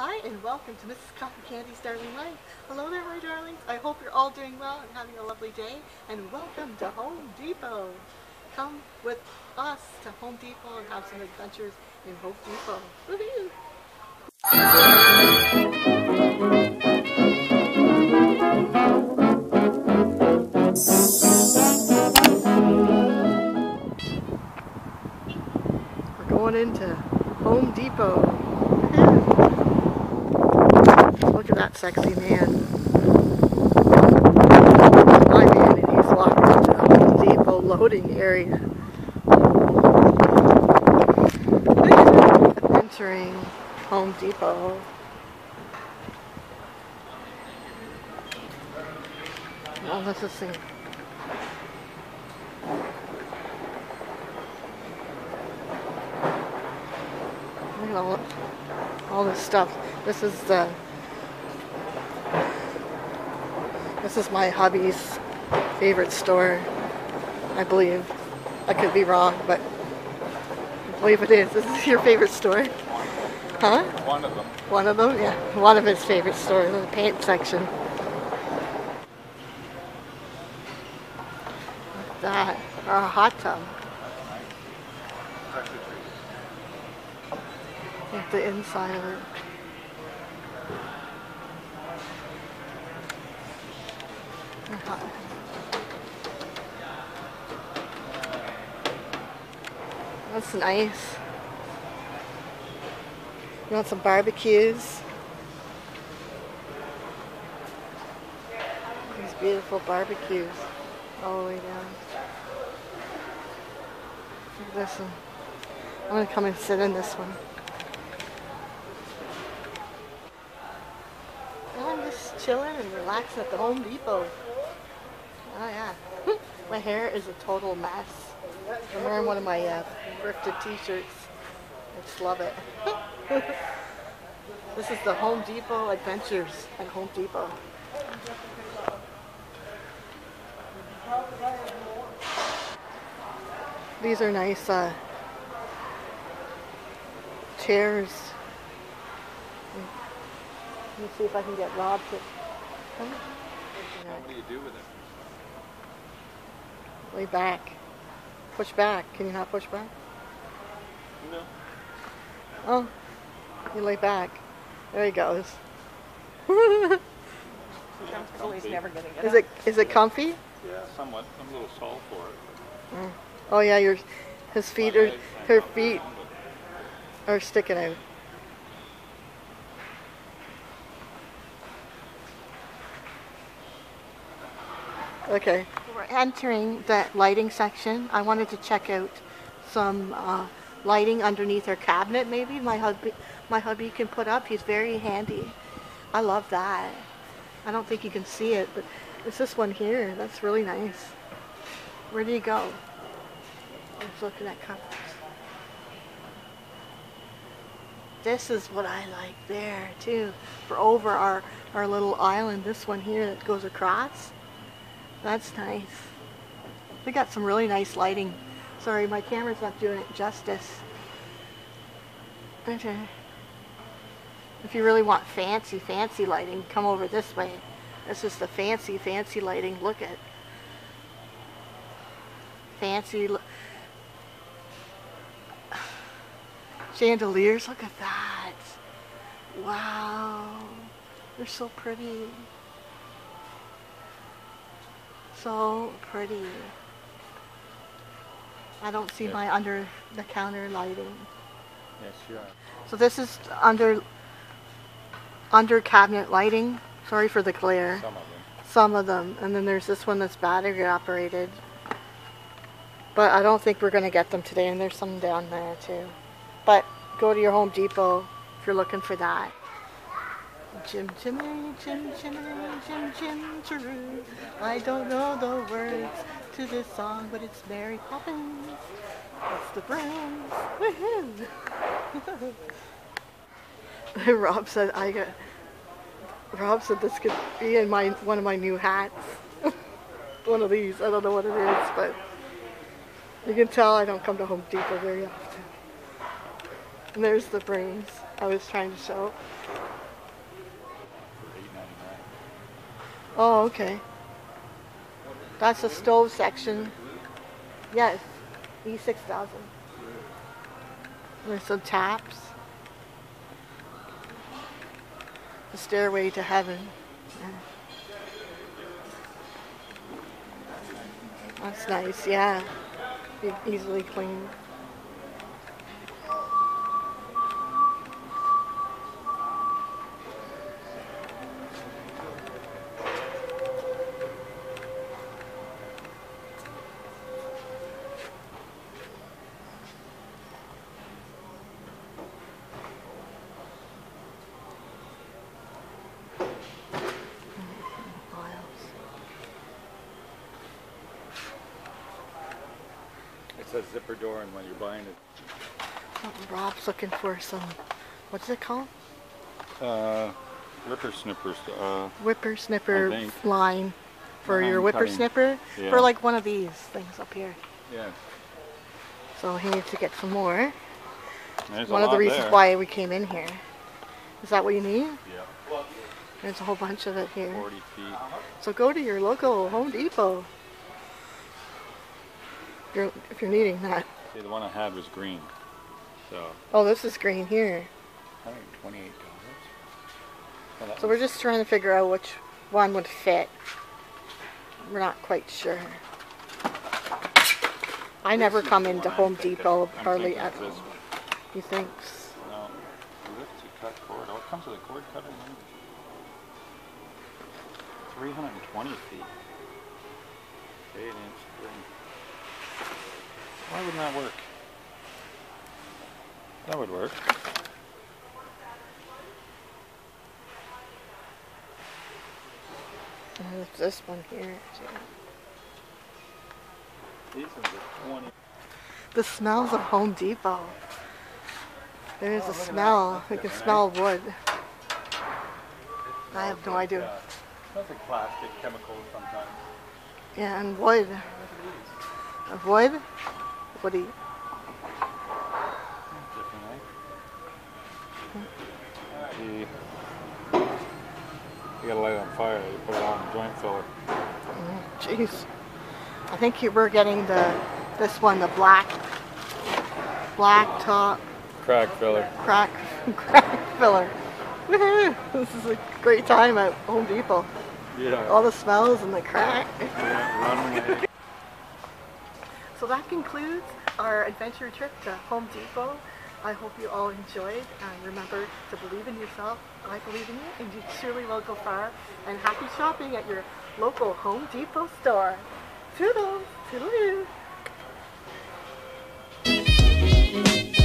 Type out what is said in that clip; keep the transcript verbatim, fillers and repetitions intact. Hi and welcome to Missus Cotton Candy's Darling Life. Hello there my darlings. I hope you're all doing well and having a lovely day. And welcome to Home Depot. Come with us to Home Depot and have some adventures in Home Depot. Woohoo! Into Home Depot. Look at that sexy man. My man, and he's locked up in the Home Depot loading area. Adventuring Home Depot. Oh, let's just see. All, all this stuff. This is the this is my hubby's favorite store, I believe. I could be wrong, but I believe it is. This is your favorite store, huh? One of them. One of them, yeah. One of his favorite stores, the paint section. Look at that, or a hot tub. At the inside of it. Uh-huh. That's nice. You want some barbecues? These beautiful barbecues all the way down. Look at this one. I'm going to come and sit in this one. Chilling and relaxing at the Home Depot. Oh yeah. My hair is a total mess. I'm wearing one of my uh, thrifted t-shirts. I just love it. This is the Home Depot Adventures at Home Depot. These are nice uh, chairs. Let me see if I can get Rob to... Huh? What do you do with it? Lay back. Push back. Can you not push back? No. Oh. You lay back. There he goes. He's never gonna get is it, is it comfy? Yeah, somewhat. I'm a little tall for it. Mm. Oh yeah, your, his feet are... Her feet are sticking out. Okay. We're entering that lighting section. I wanted to check out some uh, lighting underneath her cabinet, maybe. My hubby, my hubby can put up. He's very handy. I love that. I don't think you can see it, but it's this one here. That's really nice. Where do you go? I was looking at covers. This is what I like there, too. For over our, our little island, this one here that goes across. That's nice. We got some really nice lighting. Sorry, my camera's not doing it justice. Okay. If you really want fancy, fancy lighting, come over this way. This is the fancy, fancy lighting. Look at fancy chandeliers. Look at that. Wow. They're so pretty. So pretty. I don't see yeah. my under the counter lighting. Yes, you are. So this is under under cabinet lighting. Sorry for the glare. Some of them. Some of them. And then there's this one that's battery operated. But I don't think we're going to get them today. And there's some down there too. But go to your Home Depot if you're looking for that. Jim, Jim, Jim, Jim, Jim, Jim, Jim, I don't know the words to this song, but it's Mary Poppins. It's the Browns. Woohoo! Rob said I got. Rob said this could be in my one of my new hats. One of these. I don't know what it is, but you can tell I don't come to Home Depot very often. And there's the Browns. I was trying to sell. Oh, okay. That's the stove section. Yes, E six thousand. There's some taps. The stairway to heaven. Yeah. That's nice, yeah. Easily cleaned. It says zipper door, and when you're buying it. Rob's looking for some, what's it called? Uh, whippersnippers. Uh, whippersnipper line for your whippersnipper. Yeah. For like one of these things up here. Yeah. So he needs to get some more. There's one of the reasons there. why we came in here. Is that what you need? Yeah. There's a whole bunch of it here. forty feet. So go to your local Home Depot. You're, if you're needing that. See, the one I had was green. So. Oh, this is green here. one hundred twenty-eight dollars. Well, so we're just trying to figure out which one would fit. We're not quite sure. I this never come into Home Depot hardly at all. He thinks. No, it's a cut cord. Oh, it comes with a cord cutter. three hundred twenty feet. eight inch green. Why wouldn't that work? That would work. And there's this one here too. These are twenty. The smells of Home Depot. There is oh, a smell. You can smell wood. I have no idea. Uh, it smells like plastic, chemicals sometimes. Yeah, and wood. Of wood? What do you? You gotta light it on fire, you put it on the joint filler. Jeez. Mm, I think you were getting the this one, the black black top. Crack filler. Crack crack filler. Woohoo! This is a great time at Home Depot. Yeah. All the smells and the crack. Yeah, so that concludes our adventure trip to Home Depot. I hope you all enjoyed, and remember to believe in yourself. I believe in you, and you surely will go far. And happy shopping at your local Home Depot store. Toodles, toodaloo.